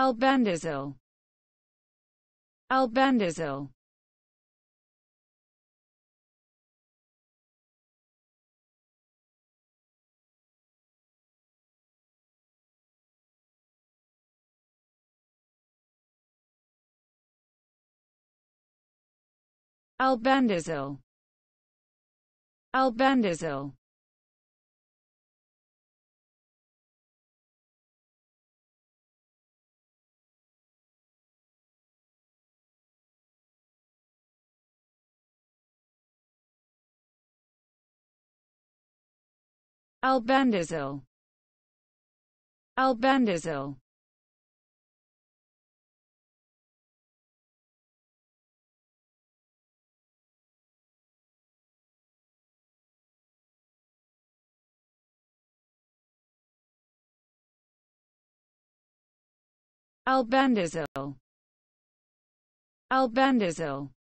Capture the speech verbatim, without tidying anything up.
Albendazole. Albendazole. Albendazole. Albendazole. Albendazole. Albendazole. Albendazole. Albendazole.